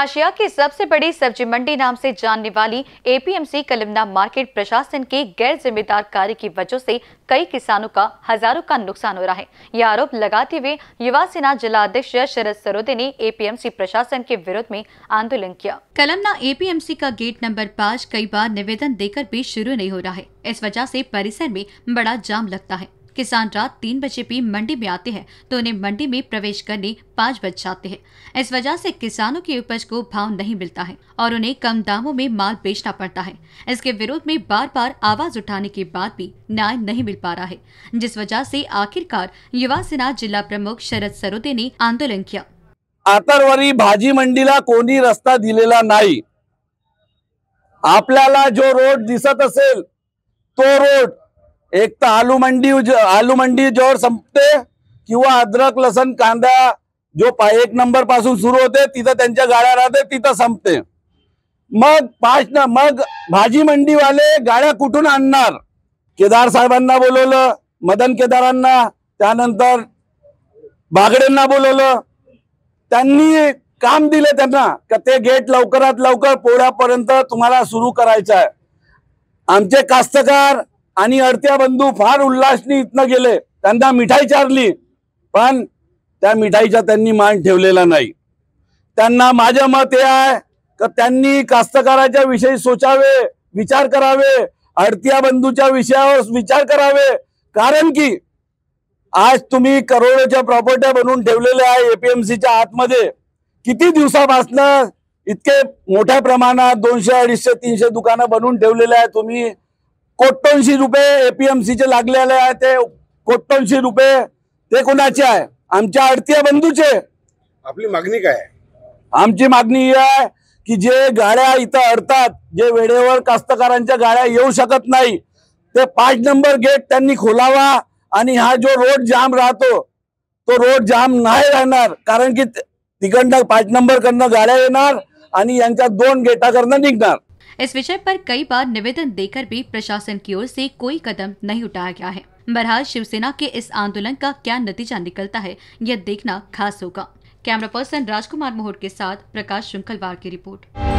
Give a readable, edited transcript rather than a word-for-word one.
आशिया की सबसे बड़ी सब्जी मंडी नाम से जानने वाली एपीएमसी कलमना मार्केट प्रशासन के गैर जिम्मेदार कार्य की वजह से कई किसानों का हजारों का नुकसान हो रहा है। यह आरोप लगाते हुए युवा सेना जिला अध्यक्ष शरद सरोदे ने एपीएमसी प्रशासन के विरोध में आंदोलन किया। कलमना एपीएमसी का गेट नंबर 5 कई बार निवेदन देकर भी शुरू नहीं हो रहा है। इस वजह से परिसर में बड़ा जाम लगता है। किसान रात 3 बजे भी मंडी में आते हैं तो उन्हें मंडी में प्रवेश करने 5 बज जाते हैं। इस वजह से किसानों की उपज को भाव नहीं मिलता है और उन्हें कम दामों में माल बेचना पड़ता है। इसके विरोध में बार बार आवाज उठाने के बाद भी न्याय नहीं मिल पा रहा है, जिस वजह से आखिरकार युवा सेना जिल्हा प्रमुख शरद सरोदे ने आंदोलन किया। आतरवरी भाजी मंडीला कोणी रस्ता दिलेला नाही। आपल्याला जो रोड दिसत असेल तो रोड एक तर आलू मंडी जोर संपते किंवा अद्रक लसन कांदा जो 1 नंबर पासून सुरू होते तिथं त्यांच्या गाड्या राहते तिथं संपते। मग भाजी मंडी वाले गाड्या कुठून आणणार? केदार साहेबांना बोलवलं, मदन केदारांना, त्यानंतर बागडेंना बोलवलं। त्यांनी काम दिले त्यांना की ते गेट लवकरात लवकर पोळ्यापर्यंत तुम्हाला सुरू करायचं आहे। आमचे कास्तकार आणि अडत्या बंधू फार उल्हासनी इतने गेले, त्यांना मिठाई चारली पण त्या मिठाईचा त्यांनी मान ठेवलेला नाही। त्यांना माझे मत हे आहे की त्यांनी कास्तकाराच्या विषयी सोचावे, विचार करावे, अडत्या बंधूच्या विषयावर विचार करावे। कारण की आज तुम्ही करोडोच्या प्रॉपर्टी बनवून ठेवलेले आहे एपीएमसीच्या आतमध्ये। किती दिवसापासून इतके मोठ्या प्रमाणात 200, 250, 300 दुकाने बनवून ठेवलेले आहे तुम्ही। ₹1,000 एपीएमसी चे लागलेले आहे ते ₹1,000 ते कोणाचे आहे? आमच्या अडत्या बंधूचे। आपली मागणी काय आहे? आमची मागणी ही आहे की जे गाड्या इथं अडतात, जे वेळेवर कास्तकारांच्या गाड्या येऊ शकत नाही, ते 5 नंबर गेट त्यांनी खोलावा आणि हा जो रोड जाम राहतो तो रोड जाम नाही राहणार। कारण की तिकडनं 5 नंबर कडनं गाड्या येणार आणि यांच्या 2 गेटाकडनं निघणार। इस विषय पर कई बार निवेदन देकर भी प्रशासन की ओर से कोई कदम नहीं उठाया गया है। बहरहाल शिवसेना के इस आंदोलन का क्या नतीजा निकलता है यह देखना खास होगा। कैमरा पर्सन राजकुमार मोहर के साथ प्रकाश शुंकलवार की रिपोर्ट।